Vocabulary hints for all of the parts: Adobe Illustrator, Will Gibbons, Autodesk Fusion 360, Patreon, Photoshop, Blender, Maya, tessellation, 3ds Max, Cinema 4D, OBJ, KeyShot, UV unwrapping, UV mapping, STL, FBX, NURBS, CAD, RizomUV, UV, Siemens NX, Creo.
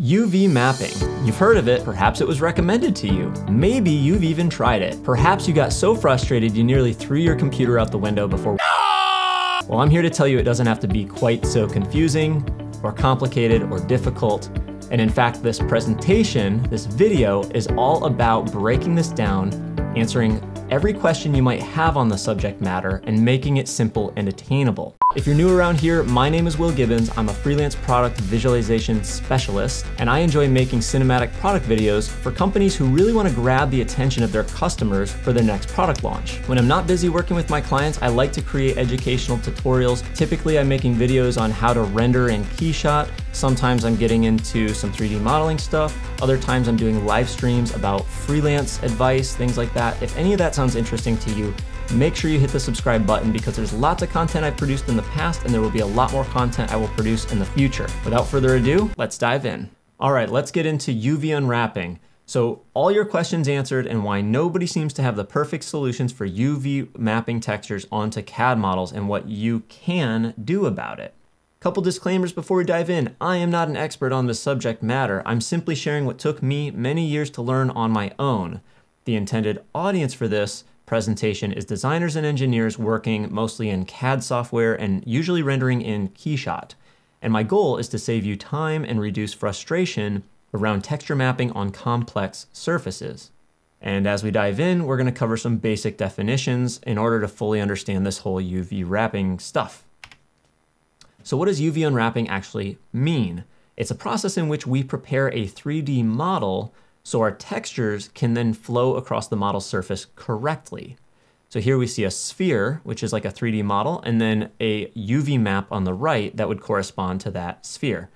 UV mapping. You've heard of it, perhaps it was recommended to you. Maybe you've even tried it. Perhaps you got so frustrated you nearly threw your computer out the window before. Well, I'm here to tell you it doesn't have to be quite so confusing or complicated or difficult. And in fact, this presentation, this video is all about breaking this down, answering every question you might have on the subject matter and making it simple and attainable. If you're new around here, my name is Will Gibbons. I'm a freelance product visualization specialist, and I enjoy making cinematic product videos for companies who really want to grab the attention of their customers for their next product launch. When I'm not busy working with my clients, I like to create educational tutorials. Typically, I'm making videos on how to render in KeyShot. Sometimes I'm getting into some 3D modeling stuff. Other times I'm doing live streams about freelance advice, things like that. If any of that sounds interesting to you, make sure you hit the subscribe button because there's lots of content I've produced in the past and there will be a lot more content I will produce in the future. Without further ado, let's dive in. All right, let's get into UV unwrapping. So all your questions answered and why nobody seems to have the perfect solutions for UV mapping textures onto CAD models and what you can do about it. Couple disclaimers before we dive in. I am not an expert on this subject matter. I'm simply sharing what took me many years to learn on my own. The intended audience for this presentation is designers and engineers working mostly in CAD software and usually rendering in KeyShot. And my goal is to save you time and reduce frustration around texture mapping on complex surfaces. And as we dive in, we're going to cover some basic definitions in order to fully understand this whole UV wrapping stuff. So what does UV unwrapping actually mean? It's a process in which we prepare a 3D model so our textures can then flow across the model surface correctly. So here we see a sphere, which is like a 3D model, and then a UV map on the right that would correspond to that sphere.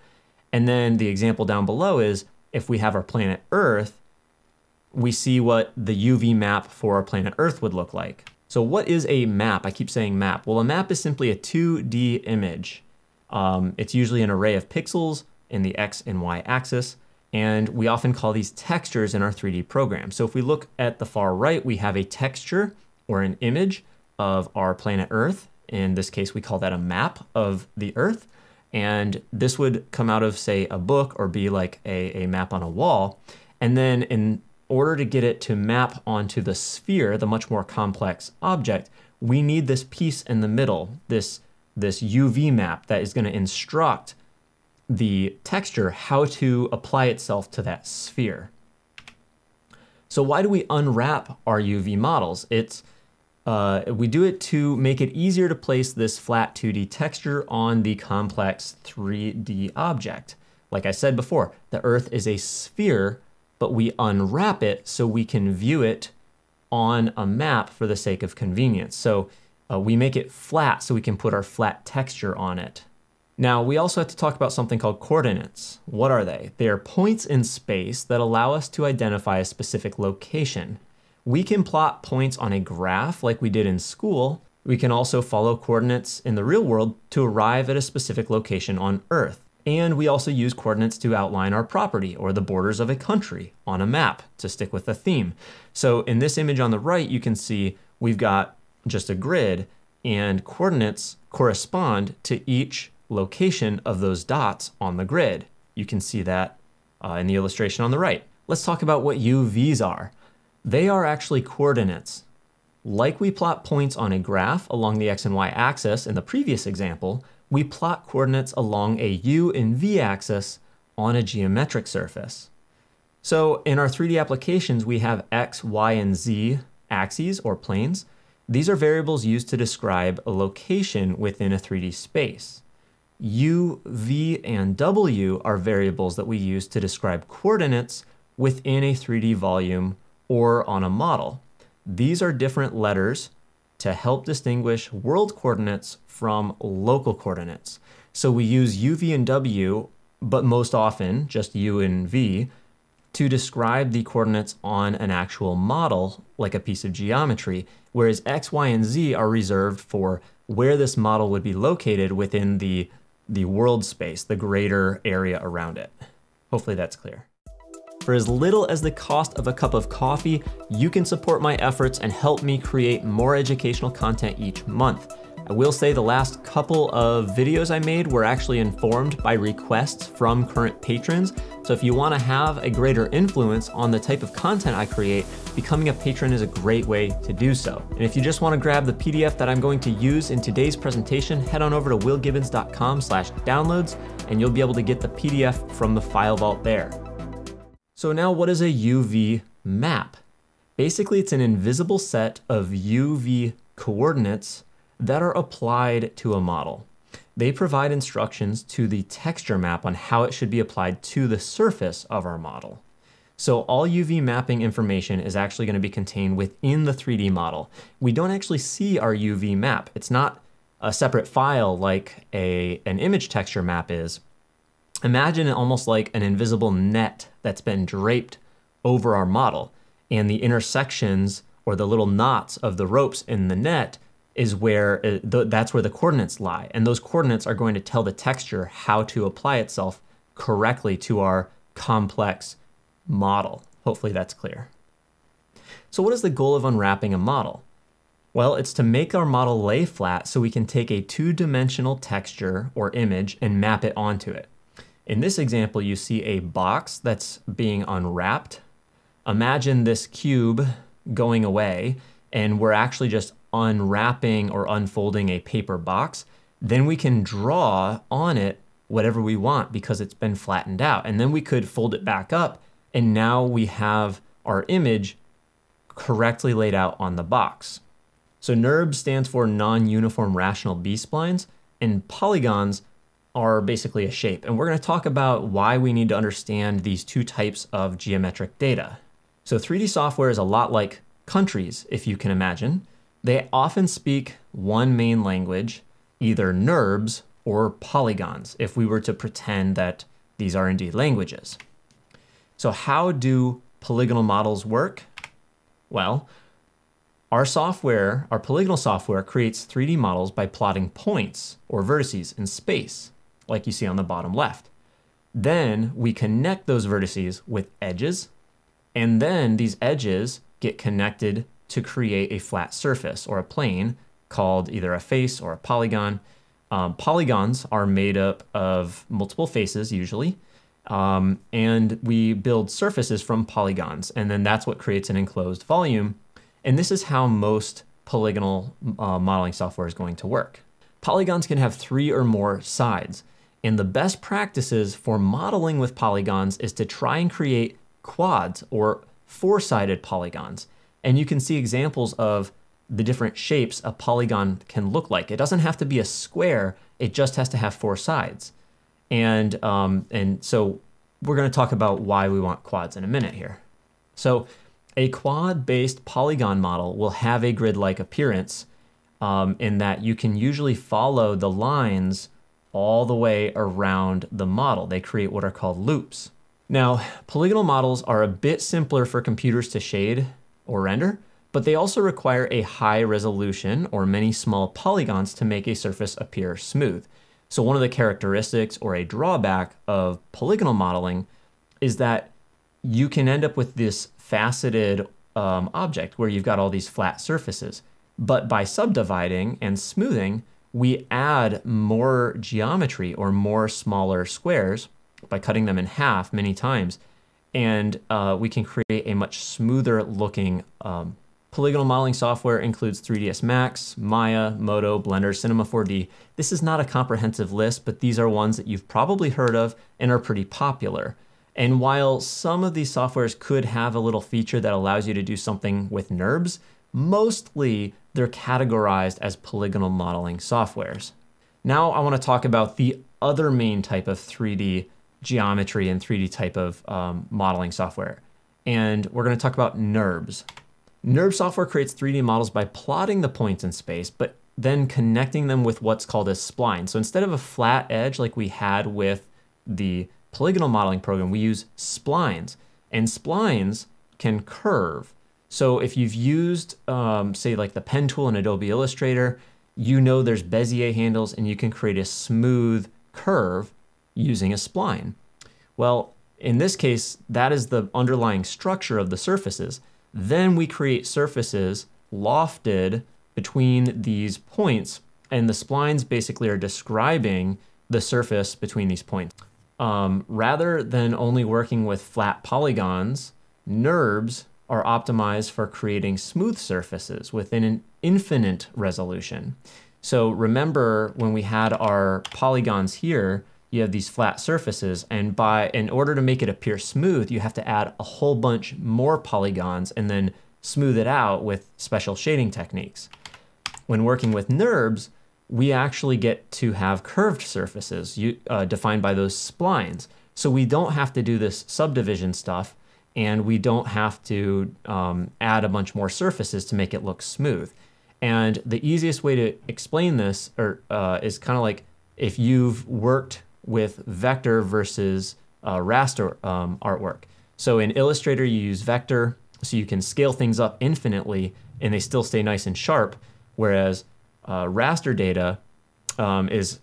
And then the example down below is if we have our planet Earth, we see what the UV map for our planet Earth would look like. So what is a map? I keep saying map. Well, a map is simply a 2D image. It's usually an array of pixels in the X and Y axis. And we often call these textures in our 3D program. So if we look at the far right, we have a texture or an image of our planet Earth. In this case, we call that a map of the Earth. And this would come out of, say, a book or be like a map on a wall. And then in order to get it to map onto the sphere, the much more complex object, we need this piece in the middle, this UV map that is going to instruct the texture how to apply itself to that sphere. So why do we unwrap our UV models? We do it to make it easier to place this flat 2D texture on the complex 3D object. Like I said before, the Earth is a sphere, but we unwrap it so we can view it on a map for the sake of convenience. So we make it flat so we can put our flat texture on it. Now, we also have to talk about something called coordinates. What are they? They are points in space that allow us to identify a specific location. We can plot points on a graph like we did in school. We can also follow coordinates in the real world to arrive at a specific location on Earth. And we also use coordinates to outline our property or the borders of a country on a map to stick with the theme. So in this image on the right, you can see we've got just a grid and coordinates correspond to each location of those dots on the grid. You can see that in the illustration on the right. Let's talk about what UVs are. They are actually coordinates. Like we plot points on a graph along the X and Y axis in the previous example, we plot coordinates along a U and V axis on a geometric surface. So in our 3D applications, we have X, Y, and Z axes or planes. These are variables used to describe a location within a 3D space. U, V, and W are variables that we use to describe coordinates within a 3D volume or on a model. These are different letters to help distinguish world coordinates from local coordinates. So we use U, V, and W, but most often just U and V, to describe the coordinates on an actual model, like a piece of geometry, whereas X, Y, and Z are reserved for where this model would be located within the world space, the greater area around it. Hopefully that's clear. For as little as the cost of a cup of coffee, you can support my efforts and help me create more educational content each month. I I will say the last couple of videos I made were actually informed by requests from current patrons. So if you want to have a greater influence on the type of content I create, becoming a patron is a great way to do so. And if you just want to grab the PDF that I'm going to use in today's presentation, head on over to willgibbons.com/downloads and you'll be able to get the PDF from the file vault there. So now what is a UV map? Basically, it's an invisible set of UV coordinates that are applied to a model. They provide instructions to the texture map on how it should be applied to the surface of our model. So all UV mapping information is actually going to be contained within the 3D model. We don't actually see our UV map. It's not a separate file like an image texture map is. Imagine it almost like an invisible net that's been draped over our model, and the intersections or the little knots of the ropes in the net is where, that's where the coordinates lie. And those coordinates are going to tell the texture how to apply itself correctly to our complex model. Hopefully that's clear. So what is the goal of unwrapping a model? Well, it's to make our model lay flat so we can take a two-dimensional texture or image and map it onto it. In this example, you see a box that's being unwrapped. Imagine this cube going away, and we're actually just unwrapping or unfolding a paper box. Then we can draw on it whatever we want because it's been flattened out. And then we could fold it back up, and now we have our image correctly laid out on the box. So NURBS stands for non-uniform rational B-splines, and polygons are basically a shape. And we're going to talk about why we need to understand these two types of geometric data. So 3D software is a lot like countries, if you can imagine. They often speak one main language, either NURBS or polygons, if we were to pretend that these are indeed languages. So how do polygonal models work? Well, our software, our polygonal software, creates 3D models by plotting points or vertices in space, like you see on the bottom left. Then we connect those vertices with edges, and then these edges get connected to create a flat surface or a plane called either a face or a polygon. Polygons are made up of multiple faces usually, and we build surfaces from polygons, and then that's what creates an enclosed volume. And this is how most polygonal modeling software is going to work. Polygons can have 3 or more sides, and the best practices for modeling with polygons is to try and create quads or 4-sided polygons. And you can see examples of the different shapes a polygon can look like. It doesn't have to be a square, it just has to have 4 sides. And so we're going to talk about why we want quads in a minute here. So a quad-based polygon model will have a grid-like appearance in that you can usually follow the lines all the way around the model. They create what are called loops. Now, polygonal models are a bit simpler for computers to shade or render, but they also require a high resolution or many small polygons to make a surface appear smooth. So one of the characteristics or a drawback of polygonal modeling is that you can end up with this faceted object where you've got all these flat surfaces. But by subdividing and smoothing, we add more geometry or more smaller squares by cutting them in half many times. And we can create a much smoother looking polygonal modeling software includes 3ds Max, Maya, Modo, Blender, Cinema 4D. This is not a comprehensive list, but these are ones that you've probably heard of and are pretty popular. And while some of these softwares could have a little feature that allows you to do something with NURBS, mostly they're categorized as polygonal modeling softwares. Now I want to talk about the other main type of 3D geometry and 3D type of modeling software. And we're going to talk about NURBS. NURBS software creates 3D models by plotting the points in space, but then connecting them with what's called a spline. So instead of a flat edge like we had with the polygonal modeling program, we use splines. And splines can curve. So if you've used, say, like the pen tool in Adobe Illustrator, you know there's Bezier handles, and you can create a smooth curve using a spline. Well, in this case, that is the underlying structure of the surfaces. Then we create surfaces lofted between these points And the splines basically are describing the surface between these points. Rather than only working with flat polygons, NURBS are optimized for creating smooth surfaces within an infinite resolution. So remember when we had our polygons here, you have these flat surfaces, and in order to make it appear smooth, you have to add a whole bunch more polygons and then smooth it out with special shading techniques. When working with NURBS, we actually get to have curved surfaces defined by those splines. So we don't have to do this subdivision stuff, and we don't have to add a bunch more surfaces to make it look smooth. And the easiest way to explain this is kind of like if you've worked with vector versus raster artwork. So in Illustrator, you use vector, so you can scale things up infinitely, and they still stay nice and sharp, whereas raster data is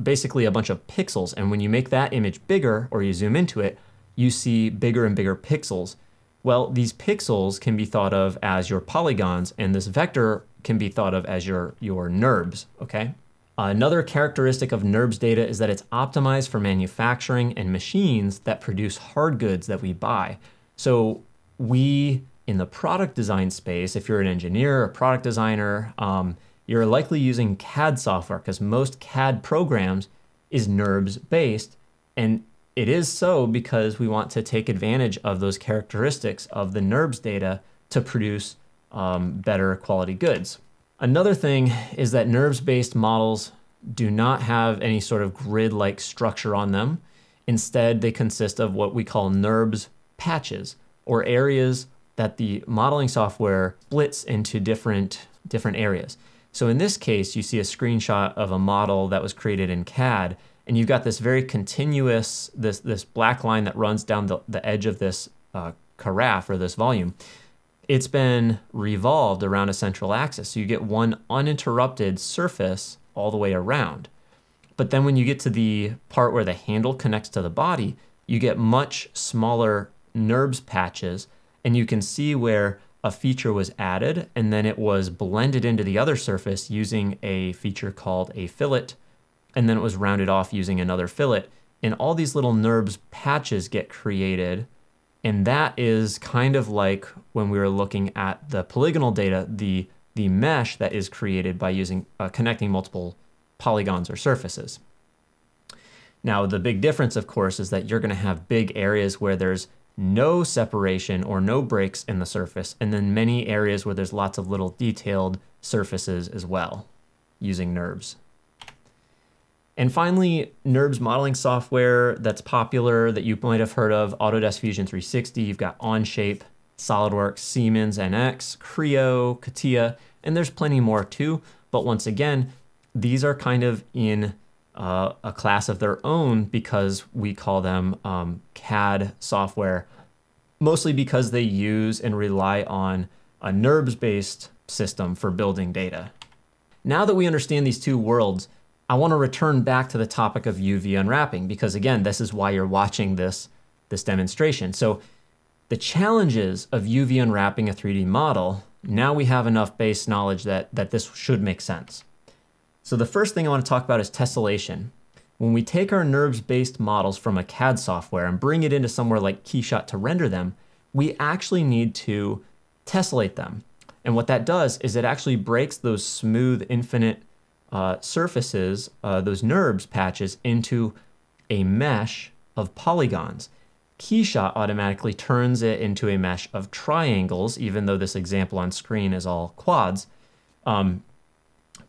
basically a bunch of pixels, and when you make that image bigger or you zoom into it, you see bigger and bigger pixels. Well, these pixels can be thought of as your polygons, and this vector can be thought of as your NURBS, okay? Another characteristic of NURBS data is that it's optimized for manufacturing and machines that produce hard goods that we buy. So we, in the product design space, if you're an engineer or product designer, you're likely using CAD software because most CAD programs is NURBS based. And it is so because we want to take advantage of those characteristics of the NURBS data to produce better quality goods. Another thing is that NURBS based models do not have any sort of grid-like structure on them. Instead, they consist of what we call NURBS patches, or areas that the modeling software splits into different areas. So in this case, you see a screenshot of a model that was created in CAD, and you've got this very continuous, this black line that runs down the edge of this carafe or this volume. It's been revolved around a central axis, so you get one uninterrupted surface all the way around. But then when you get to the part where the handle connects to the body, you get much smaller NURBS patches, and you can see where a feature was added and then it was blended into the other surface using a feature called a fillet, and then it was rounded off using another fillet, and all these little NURBS patches get created. And that is kind of like when we were looking at the polygonal data, the mesh that is created by using connecting multiple polygons or surfaces. Now the big difference, of course, is that you're going to have big areas where there's no separation or no breaks in the surface, and then many areas where there's lots of little detailed surfaces as well, using NURBS. And finally, NURBS modeling software that's popular that you might have heard of: Autodesk Fusion 360, you've got Onshape, SolidWorks, Siemens NX, Creo, Catia, and there's plenty more too. But once again, these are kind of in a class of their own because we call them CAD software, mostly because they use and rely on a NURBS-based system for building data. Now that we understand these two worlds, I want to return back to the topic of UV unwrapping because, again, this is why you're watching this demonstration. So the challenges of UV unwrapping a 3D model, now we have enough base knowledge that this should make sense. So the first thing I want to talk about is tessellation. When we take our NURBS-based models from a CAD software and bring it into somewhere like KeyShot to render them, we actually need to tessellate them. And what that does is it actually breaks those smooth, infinite surfaces, those NURBS patches, into a mesh of polygons. KeyShot automatically turns it into a mesh of triangles, even though this example on screen is all quads.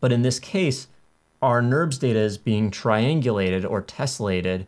But in this case, our NURBS data is being triangulated or tessellated,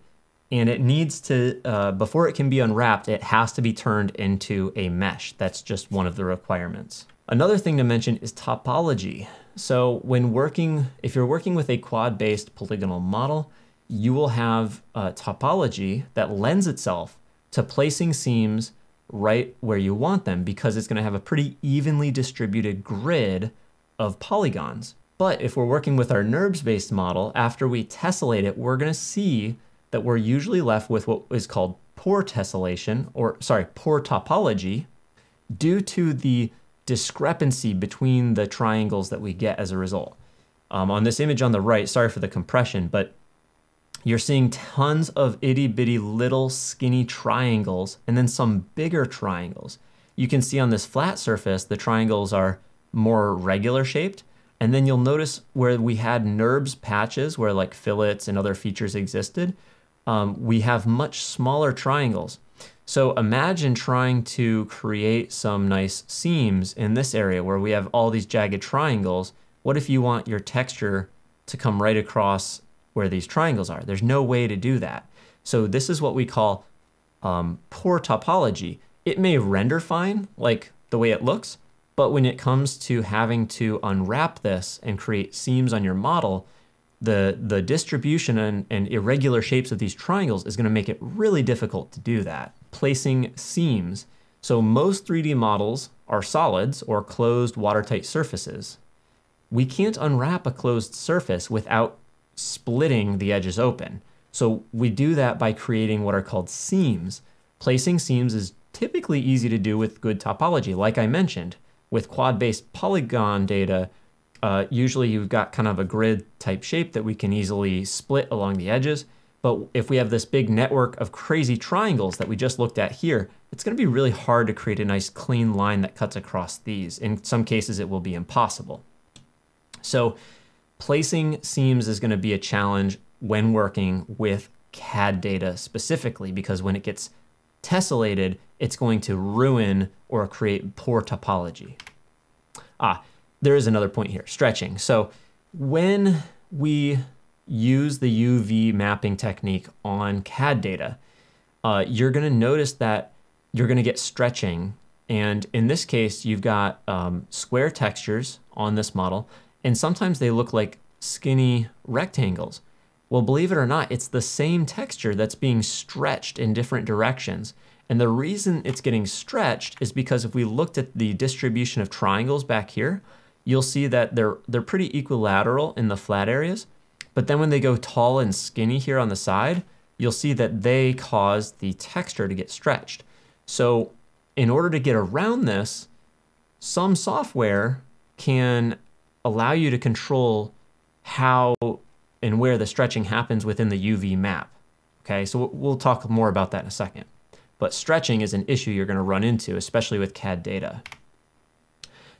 and it needs to, before it can be unwrapped, it has to be turned into a mesh. That's just one of the requirements. Another thing to mention is topology. So when working, if you're working with a quad-based polygonal model, you will have a topology that lends itself to placing seams right where you want them because it's going to have a pretty evenly distributed grid of polygons. But if we're working with our NURBS-based model, after we tessellate it, we're going to see that we're usually left with what is called poor tessellation, or sorry, poor topology, due to the discrepancy between the triangles that we get as a result. On this image on the right, sorry for the compression, but you're seeing tons of itty bitty little skinny triangles and then some bigger triangles. You can see on this flat surface, the triangles are more regular shaped. And then you'll notice where we had NURBS patches where like fillets and other features existed, we have much smaller triangles. So imagine trying to create some nice seams in this area where we have all these jagged triangles. What if you want your texture to come right across where these triangles are? There's no way to do that. So this is what we call poor topology. It may render fine, like the way it looks, but when it comes to having to unwrap this and create seams on your model, the distribution and irregular shapes of these triangles is gonna make it really difficult to do that. Placing seams. So most 3D models are solids or closed watertight surfaces. We can't unwrap a closed surface without splitting the edges open. So we do that by creating what are called seams. Placing seams is typically easy to do with good topology, like I mentioned. With quad-based polygon data, usually you've got kind of a grid type shape that we can easily split along the edges. But if we have this big network of crazy triangles that we just looked at here, it's gonna be really hard to create a nice clean line that cuts across these. In some cases, it will be impossible. So placing seams is gonna be a challenge when working with CAD data specifically, because when it gets tessellated, it's going to ruin or create poor topology. There is another point here, stretching. So when we use the UV mapping technique on CAD data, you're gonna notice that you're gonna get stretching. And in this case, you've got square textures on this model, and sometimes they look like skinny rectangles. Well, believe it or not, it's the same texture that's being stretched in different directions. And the reason it's getting stretched is because if we looked at the distribution of triangles back here, you'll see that they're pretty equilateral in the flat areas. But then when they go tall and skinny here on the side, you'll see that they cause the texture to get stretched. So in order to get around this, some software can allow you to control how and where the stretching happens within the UV map. Okay, so we'll talk more about that in a second. But stretching is an issue you're gonna run into, especially with CAD data.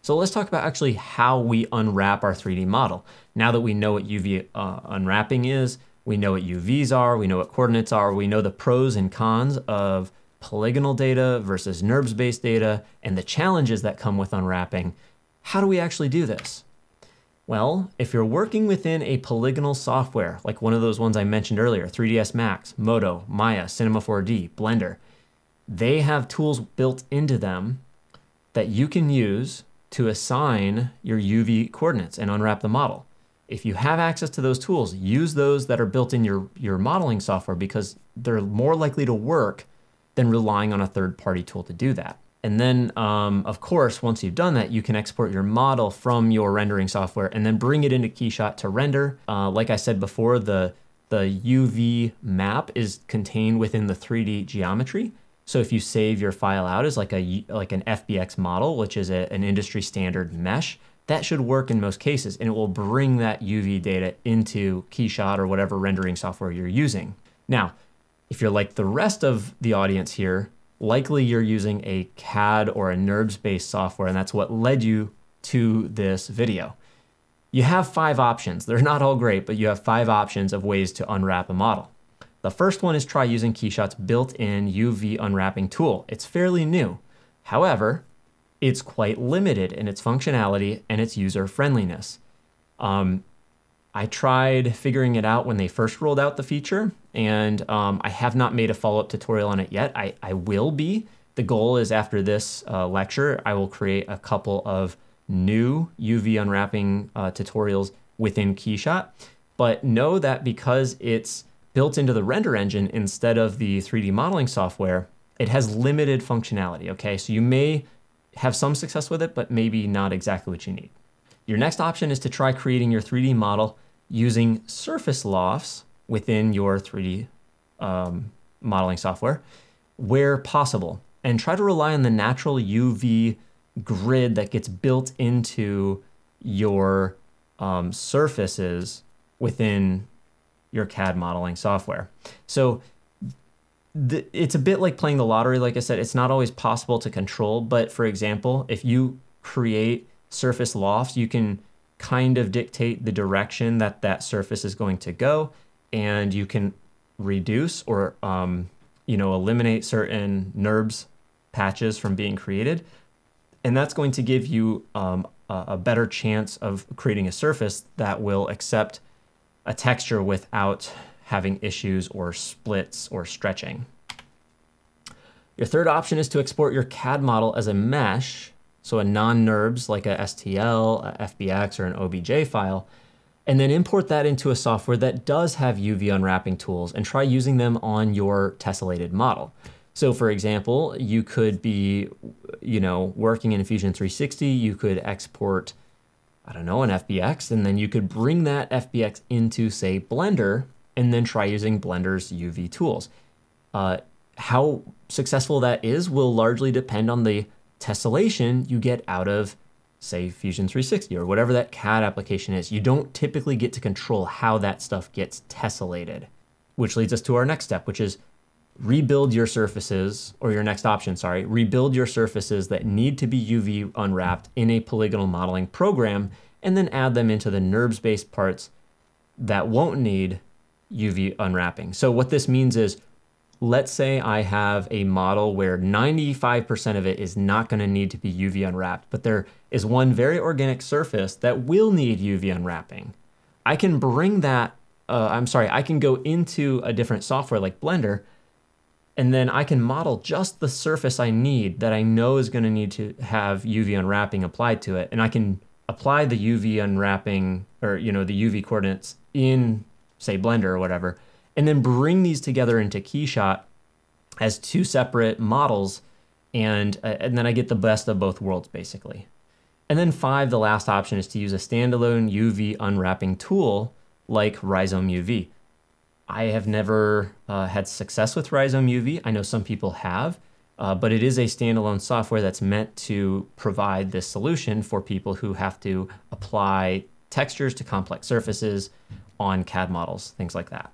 So let's talk about actually how we unwrap our 3D model. Now that we know what UV unwrapping is, we know what UVs are, we know what coordinates are, we know the pros and cons of polygonal data versus NURBS-based data and the challenges that come with unwrapping. How do we actually do this? Well, if you're working within a polygonal software, like one of those ones I mentioned earlier, 3ds Max, Modo, Maya, Cinema 4D, Blender, they have tools built into them that you can use to assign your UV coordinates and unwrap the model. If you have access to those tools, use those that are built in your modeling software because they're more likely to work than relying on a third-party tool to do that. And then, of course, once you've done that, you can export your model from your rendering software and then bring it into KeyShot to render. Like I said before, the UV map is contained within the 3D geometry. So if you save your file out as like an FBX model, which is an industry standard mesh, that should work in most cases, and it will bring that UV data into KeyShot or whatever rendering software you're using. Now, if you're like the rest of the audience here, likely you're using a CAD or a NURBS-based software, and that's what led you to this video. You have 5 options. They're not all great, but you have 5 options of ways to unwrap a model. The first one is try using KeyShot's built-in UV unwrapping tool. It's fairly new. However, it's quite limited in its functionality and its user-friendliness. I tried figuring it out when they first rolled out the feature, and I have not made a follow-up tutorial on it yet. I will be. The goal is after this lecture, I will create a couple of new UV unwrapping tutorials within KeyShot, but know that because it's built into the render engine instead of the 3D modeling software, it has limited functionality, okay? So you may have some success with it, but maybe not exactly what you need. Your next option is to try creating your 3D model using surface lofts within your 3D modeling software where possible, and try to rely on the natural UV grid that gets built into your surfaces within your CAD modeling software. So it's a bit like playing the lottery. Like I said, it's not always possible to control, but for example, if you create surface lofts, you can kind of dictate the direction that that surface is going to go, and you can reduce or you know, eliminate certain NURBS patches from being created, and that's going to give you a better chance of creating a surface that will accept a texture without having issues or splits or stretching. Your third option is to export your CAD model as a mesh, so a non-NURBS like a STL, a FBX, or an OBJ file, and then import that into a software that does have UV unwrapping tools and try using them on your tessellated model. So for example, you could be, you know, working in Fusion 360, you could export, I don't know, an FBX, and then you could bring that FBX into, say, Blender, and then try using Blender's UV tools. How successful that is will largely depend on the tessellation you get out of, say, Fusion 360 or whatever that CAD application is. You don't typically get to control how that stuff gets tessellated, which leads us to our next step, which is rebuild your surfaces, or your next option, sorry, rebuild your surfaces that need to be UV unwrapped in a polygonal modeling program, and then add them into the NURBS-based parts that won't need UV unwrapping. So what this means is, let's say I have a model where 95% of it is not going to need to be UV unwrapped, but there is one very organic surface that will need UV unwrapping. I can bring that, I can go into a different software like Blender, and then I can model just the surface I need that I know is going to need to have UV unwrapping applied to it. And I can apply the UV unwrapping, or, you know, the UV coordinates in, say, Blender or whatever, and then bring these together into KeyShot as two separate models, and then I get the best of both worlds, basically. And then five, the last option, is to use a standalone UV unwrapping tool like RizomUV. I have never had success with RizomUV. I know some people have, but it is a standalone software that's meant to provide this solution for people who have to apply textures to complex surfaces on CAD models, things like that.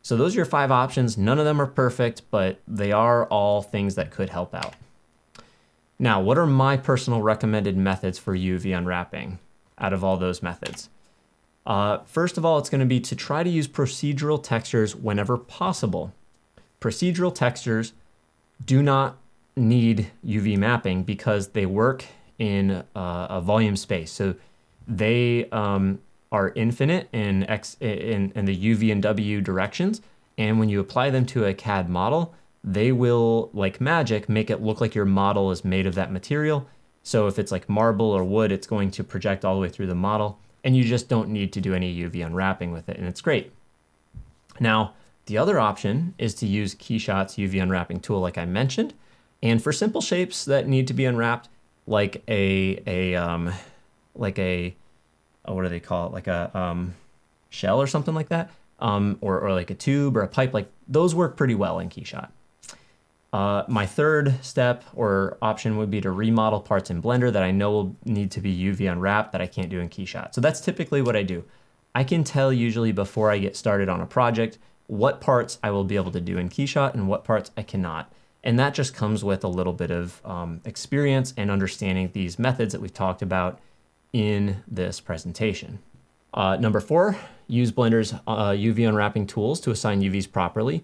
So those are your five options. None of them are perfect, but they are all things that could help out. Now, what are my personal recommended methods for UV unwrapping out of all those methods? First of all, it's going to be to try to use procedural textures whenever possible. Procedural textures do not need UV mapping because they work in a volume space. So they are infinite in the UV and W directions. And when you apply them to a CAD model, they will, like magic, make it look like your model is made of that material. So if it's like marble or wood, it's going to project all the way through the model, and you just don't need to do any UV unwrapping with it, and it's great. Now, the other option is to use KeyShot's UV unwrapping tool, like I mentioned. And for simple shapes that need to be unwrapped, like a shell or something like that, or like a tube or a pipe, like those work pretty well in KeyShot. My third step or option would be to remodel parts in Blender that I know will need to be UV unwrapped that I can't do in KeyShot. So that's typically what I do. I can tell usually before I get started on a project what parts I will be able to do in KeyShot and what parts I cannot. And that just comes with a little bit of experience and understanding these methods that we've talked about in this presentation. Number four, use Blender's UV unwrapping tools to assign UVs properly.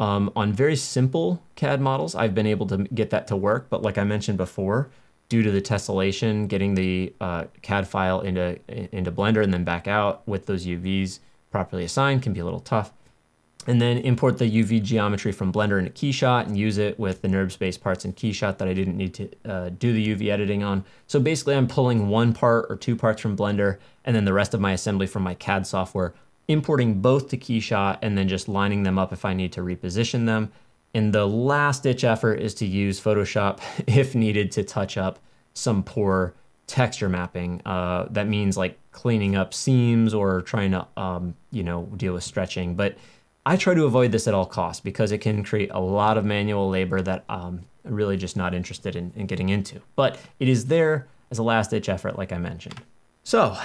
On very simple CAD models, I've been able to get that to work, but like I mentioned before, due to the tessellation, getting the CAD file into Blender and then back out with those UVs properly assigned can be a little tough. And then import the UV geometry from Blender into KeyShot and use it with the NURBS-based parts in KeyShot that I didn't need to do the UV editing on. So basically I'm pulling one part or two parts from Blender and then the rest of my assembly from my CAD software, importing both to KeyShot and then just lining them up if I need to reposition them. And the last ditch effort is to use Photoshop if needed to touch up some poor texture mapping. That means like cleaning up seams or trying to, you know, deal with stretching. But I try to avoid this at all costs because it can create a lot of manual labor that I'm really just not interested in getting into. But it is there as a last ditch effort, like I mentioned. So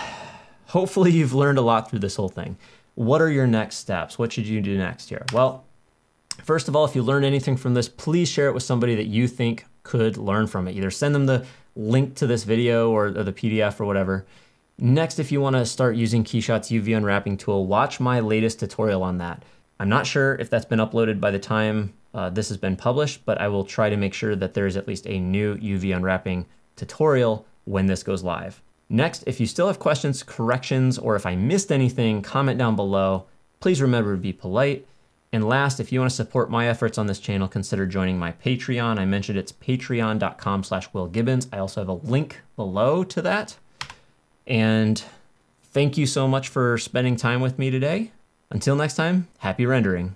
hopefully you've learned a lot through this whole thing. What are your next steps? What should you do next here? Well, first of all, if you learned anything from this, please share it with somebody that you think could learn from it. Either send them the link to this video or the PDF or whatever. Next, if you want to start using KeyShot's UV unwrapping tool, watch my latest tutorial on that. I'm not sure if that's been uploaded by the time this has been published, but I will try to make sure that there is at least a new UV unwrapping tutorial when this goes live. Next, if you still have questions, corrections, or if I missed anything, comment down below. Please remember to be polite. And last, if you want to support my efforts on this channel, consider joining my Patreon. I mentioned it's patreon.com/Will Gibbons. I also have a link below to that. And thank you so much for spending time with me today. Until next time, happy rendering.